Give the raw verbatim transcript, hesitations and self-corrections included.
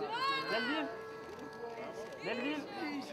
Delville Delville